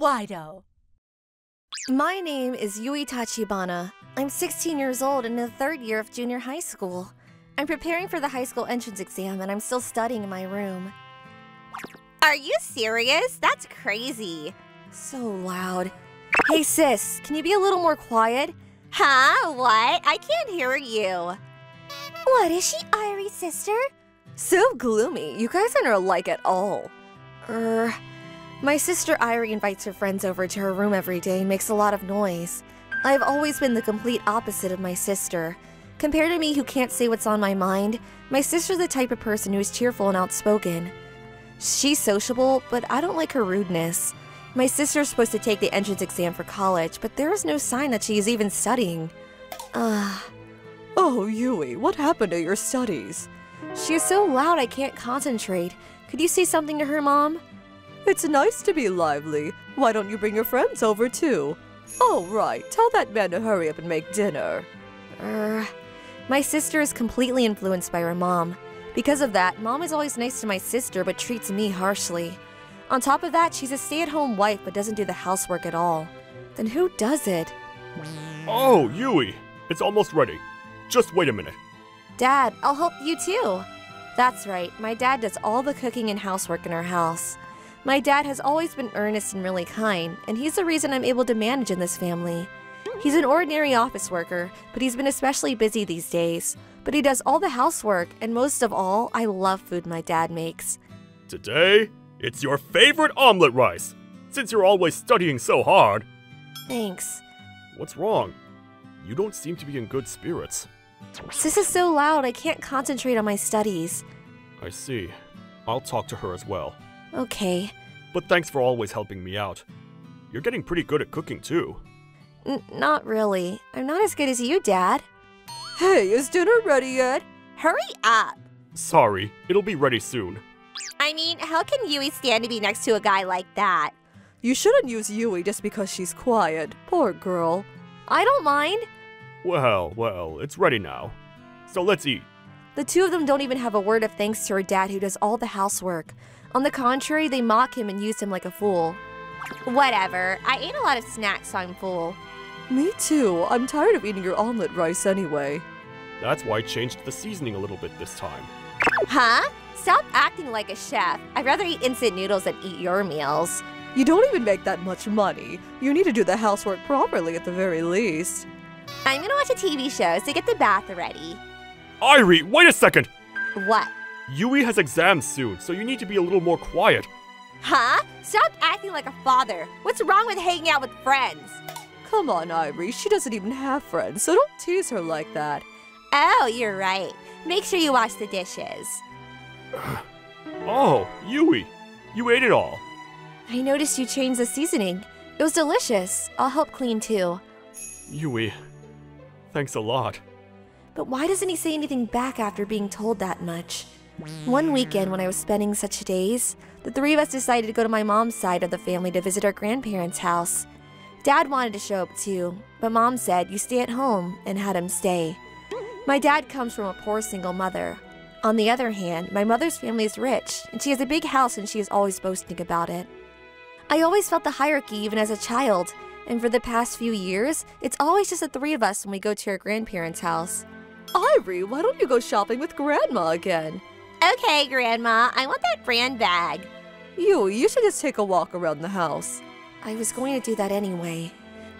Wido. My name is Yui Tachibana. I'm 16 years old and in the third year of junior high school. I'm preparing for the high school entrance exam and I'm still studying in my room. Are you serious? That's crazy. So loud. Hey sis, can you be a little more quiet? Huh? What? I can't hear you. What is she, Irie's sister? So gloomy. You guys aren't alike at all. My sister Irie invites her friends over to her room every day and makes a lot of noise. I've always been the complete opposite of my sister. Compared to me who can't say what's on my mind, my sister's the type of person who is cheerful and outspoken. She's sociable, but I don't like her rudeness. My sister's supposed to take the entrance exam for college, but there is no sign that she is even studying. Oh, Yui, what happened to your studies? She is so loud I can't concentrate. Could you say something to her, Mom? It's nice to be lively. Why don't you bring your friends over, too? Oh, right. Tell that man to hurry up and make dinner. My sister is completely influenced by her mom. Because of that, Mom is always nice to my sister but treats me harshly. On top of that, she's a stay-at-home wife but doesn't do the housework at all. Then who does it? Oh, Yui! It's almost ready. Just wait a minute. Dad, I'll help you, too. That's right. My dad does all the cooking and housework in our house. My dad has always been earnest and really kind, and he's the reason I'm able to manage in this family. He's an ordinary office worker, but he's been especially busy these days. But he does all the housework, and most of all, I love food my dad makes. Today, it's your favorite omelet rice, since you're always studying so hard. Thanks. What's wrong? You don't seem to be in good spirits. This is so loud, I can't concentrate on my studies. I see. I'll talk to her as well. Okay. But thanks for always helping me out. You're getting pretty good at cooking, too. Not really. I'm not as good as you, Dad. Hey, is dinner ready yet? Hurry up! Sorry, it'll be ready soon. I mean, how can Yui stand to be next to a guy like that? You shouldn't use Yui just because she's quiet. Poor girl. I don't mind. Well, it's ready now. So let's eat. The two of them don't even have a word of thanks to her dad who does all the housework. On the contrary, they mock him and use him like a fool. Whatever. I ate a lot of snacks, so I'm full. Me too. I'm tired of eating your omelet rice anyway. That's why I changed the seasoning a little bit this time. Huh? Stop acting like a chef. I'd rather eat instant noodles than eat your meals. You don't even make that much money. You need to do the housework properly at the very least. I'm gonna watch a TV show, so get the bath ready. Irie, wait a second! What? Yui has exams soon, so you need to be a little more quiet. Huh? Stop acting like a father. What's wrong with hanging out with friends? Come on, Irie. She doesn't even have friends, so don't tease her like that. Oh, you're right. Make sure you wash the dishes. Oh, Yui. You ate it all. I noticed you changed the seasoning. It was delicious. I'll help clean, too. Yui, thanks a lot. But why doesn't he say anything back after being told that much? One weekend when I was spending such days, the three of us decided to go to my mom's side of the family to visit our grandparents' house. Dad wanted to show up too, but Mom said, "You stay at home," and had him stay. My dad comes from a poor single mother. On the other hand, my mother's family is rich, and she has a big house and she is always boasting about it. I always felt the hierarchy even as a child, and for the past few years, it's always just the three of us when we go to our grandparents' house. Irie, why don't you go shopping with Grandma again? Okay, Grandma, I want that brand bag. You should just take a walk around the house. I was going to do that anyway.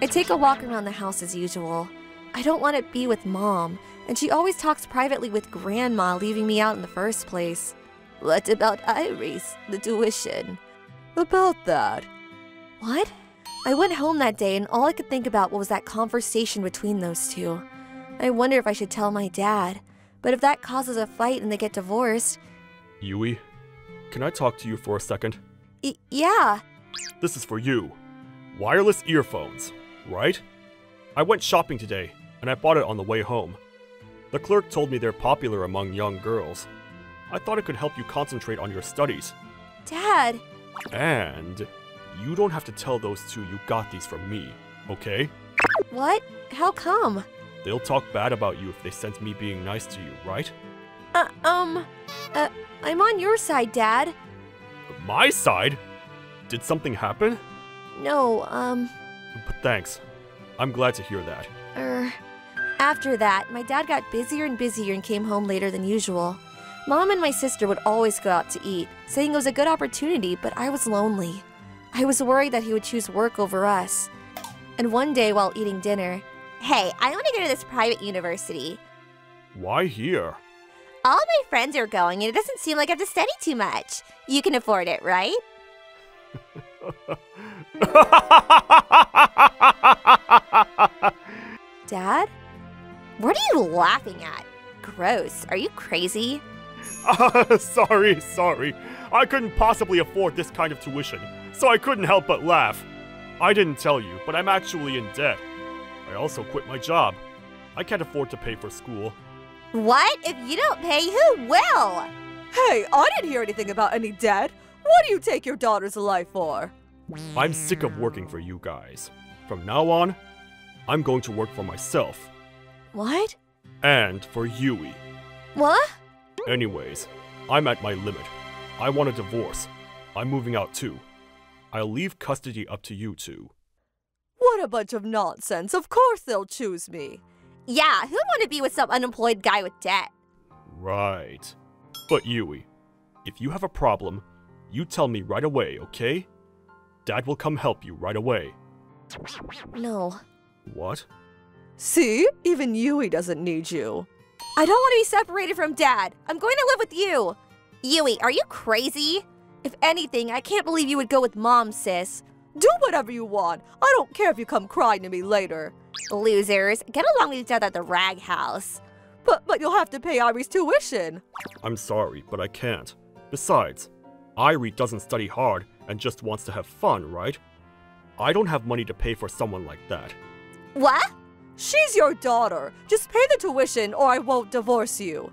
I take a walk around the house as usual. I don't want to be with Mom, and she always talks privately with Grandma, leaving me out in the first place. What about Irie's, the tuition? About that. What? I went home that day, and all I could think about was that conversation between those two. I wonder if I should tell my dad. But if that causes a fight and they get divorced... Yui, can I talk to you for a second? Yeah. This is for you. Wireless earphones, right? I went shopping today, and I bought it on the way home. The clerk told me they're popular among young girls. I thought it could help you concentrate on your studies. Dad! And you don't have to tell those two you got these from me, okay? What? How come? They'll talk bad about you if they sense me being nice to you, right? I'm on your side, Dad. My side? Did something happen? No, But thanks. I'm glad to hear that. After that, my dad got busier and busier and came home later than usual. Mom and my sister would always go out to eat, saying it was a good opportunity, but I was lonely. I was worried that he would choose work over us. And one day while eating dinner, "Hey, I want to go to this private university." "Why here?" "All my friends are going and it doesn't seem like I have to study too much. You can afford it, right?" "Dad? What are you laughing at? Gross. Are you crazy?" Sorry. I couldn't possibly afford this kind of tuition, so I couldn't help but laugh. I didn't tell you, but I'm actually in debt. I also quit my job. I can't afford to pay for school." "What? If you don't pay, who will?" "Hey, I didn't hear anything about any debt. What do you take your daughter's life for?" "I'm sick of working for you guys. From now on, I'm going to work for myself." "What?" "And for Yui." "What?" "Anyways, I'm at my limit. I want a divorce. I'm moving out too. I'll leave custody up to you two." "What a bunch of nonsense. Of course they'll choose me." "Yeah, who'd want to be with some unemployed guy with debt?" "Right. But Yui, if you have a problem, you tell me right away, okay? Dad will come help you right away." "No." "What?" "See? Even Yui doesn't need you." "I don't want to be separated from Dad. I'm going to live with you." "Yui, are you crazy? If anything, I can't believe you would go with Mom, sis." "Do whatever you want. I don't care if you come crying to me later." "Losers. Get along with each other at the rag house." But you'll have to pay Irie's tuition." "I'm sorry, but I can't. Besides, Irie doesn't study hard and just wants to have fun, right? I don't have money to pay for someone like that." "What?" "She's your daughter. Just pay the tuition or I won't divorce you."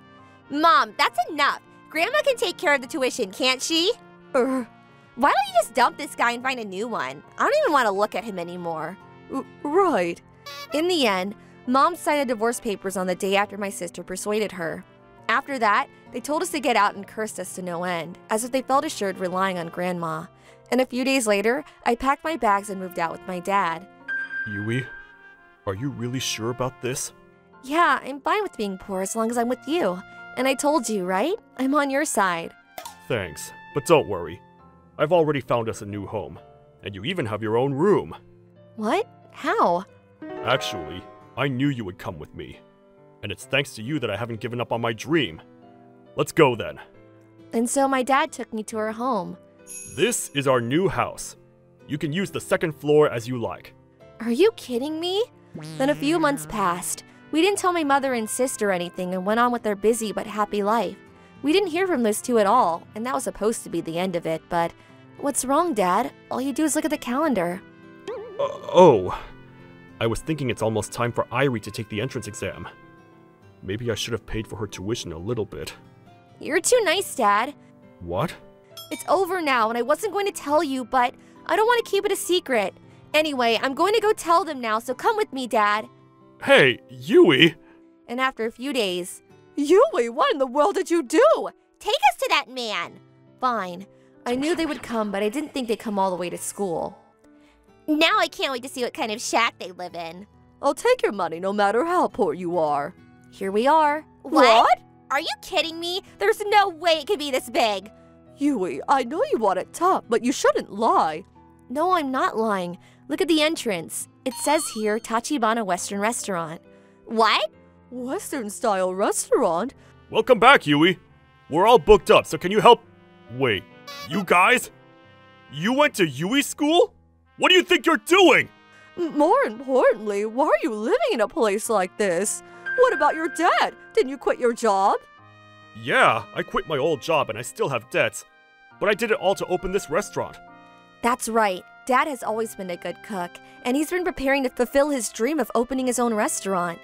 "Mom, that's enough. Grandma can take care of the tuition, can't she?" Why don't you just dump this guy and find a new one? I don't even want to look at him anymore." Right. In the end, Mom signed the divorce papers on the day after my sister persuaded her. After that, they told us to get out and cursed us to no end, as if they felt assured relying on Grandma. And a few days later, I packed my bags and moved out with my dad. "Yui, are you really sure about this?" "Yeah, I'm fine with being poor as long as I'm with you. And I told you, right? I'm on your side." "Thanks, but don't worry. I've already found us a new home, and you even have your own room." "What? How?" "Actually, I knew you would come with me, and it's thanks to you that I haven't given up on my dream. Let's go then." And so my dad took me to our home. "This is our new house. You can use the second floor as you like." Are you kidding me? Then a few months passed. We didn't tell my mother and sister anything and went on with their busy but happy life. We didn't hear from those two at all, and that was supposed to be the end of it, but... What's wrong, Dad? All you do is look at the calendar. Oh. I was thinking it's almost time for Irie to take the entrance exam. Maybe I should have paid for her tuition a little bit. You're too nice, Dad. What? It's over now, and I wasn't going to tell you, but I don't want to keep it a secret. Anyway, I'm going to go tell them now, so come with me, Dad. Hey, Yui! And after a few days... Yui, what in the world did you do? Take us to that man! Fine. I knew they would come, but I didn't think they'd come all the way to school. Now I can't wait to see what kind of shack they live in. I'll take your money no matter how poor you are. Here we are. What? Are you kidding me? There's no way it could be this big. Yui, I know you want it tough, but you shouldn't lie. No, I'm not lying. Look at the entrance. It says here, Tachibana Western Restaurant. What? Western-style restaurant? Welcome back, Yui. We're all booked up, so can you help? Wait, you guys? You went to Yui school? What do you think you're doing? More importantly, why are you living in a place like this? What about your debt? Didn't you quit your job? Yeah, I quit my old job and I still have debts. But I did it all to open this restaurant. That's right. Dad has always been a good cook, and he's been preparing to fulfill his dream of opening his own restaurant.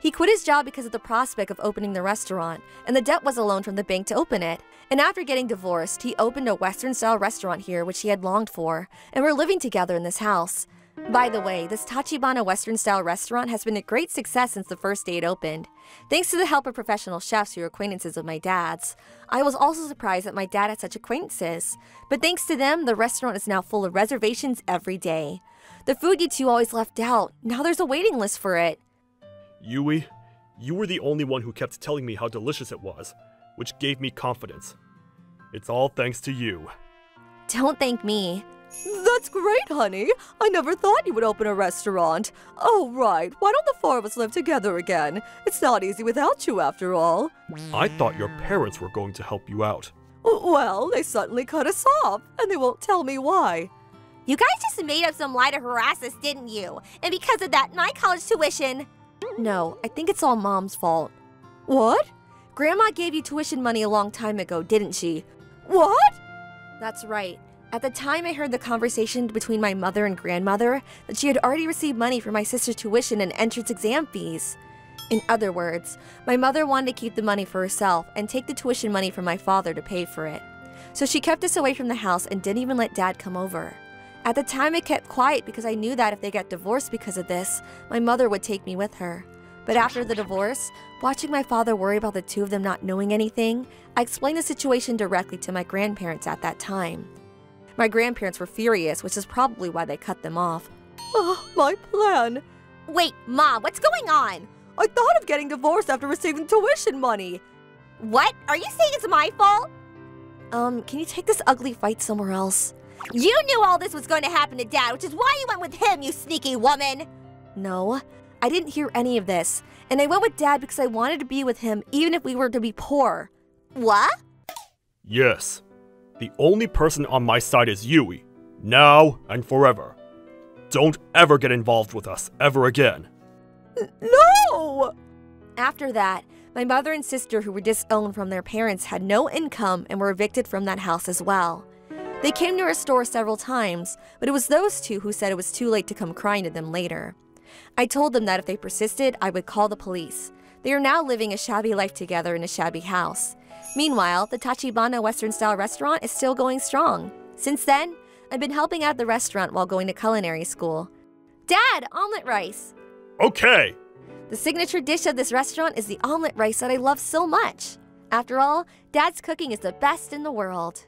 He quit his job because of the prospect of opening the restaurant, and the debt was a loan from the bank to open it. And after getting divorced, he opened a Western-style restaurant here, which he had longed for, and we're living together in this house. By the way, this Tachibana Western-style restaurant has been a great success since the first day it opened, thanks to the help of professional chefs who are acquaintances of my dad's. I was also surprised that my dad had such acquaintances, but thanks to them, the restaurant is now full of reservations every day. The food you two always left out, now there's a waiting list for it. Yui, you were the only one who kept telling me how delicious it was, which gave me confidence. It's all thanks to you. Don't thank me. That's great, honey. I never thought you would open a restaurant. Oh, right. Why don't the four of us live together again? It's not easy without you, after all. I thought your parents were going to help you out. Well, they suddenly cut us off, and they won't tell me why. You guys just made up some lie to harass us, didn't you? And because of that, my college tuition... No, I think it's all Mom's fault. What? Grandma gave you tuition money a long time ago, didn't she? What? That's right. At the time, I heard the conversation between my mother and grandmother that she had already received money for my sister's tuition and entrance exam fees. In other words, my mother wanted to keep the money for herself and take the tuition money from my father to pay for it. So she kept us away from the house and didn't even let Dad come over. At the time, I kept quiet because I knew that if they got divorced because of this, my mother would take me with her. But after the divorce, watching my father worry about the two of them not knowing anything, I explained the situation directly to my grandparents at that time. My grandparents were furious, which is probably why they cut them off. Oh, my plan. Wait, Mom, what's going on? I thought of getting divorced after receiving tuition money. What? Are you saying it's my fault? Can you take this ugly fight somewhere else? You knew all this was going to happen to Dad, which is why you went with him, you sneaky woman. No, I didn't hear any of this. And I went with Dad because I wanted to be with him, even if we were to be poor. What? Yes. The only person on my side is Yui, now and forever. Don't ever get involved with us ever again. No! After that, my mother and sister who were disowned from their parents had no income and were evicted from that house as well. They came to our store several times, but it was those two who said it was too late to come crying to them later. I told them that if they persisted, I would call the police. They are now living a shabby life together in a shabby house. Meanwhile, the Tachibana Western-style restaurant is still going strong. Since then, I've been helping out the restaurant while going to culinary school. Dad, omelet rice! Okay! The signature dish of this restaurant is the omelet rice that I love so much. After all, Dad's cooking is the best in the world.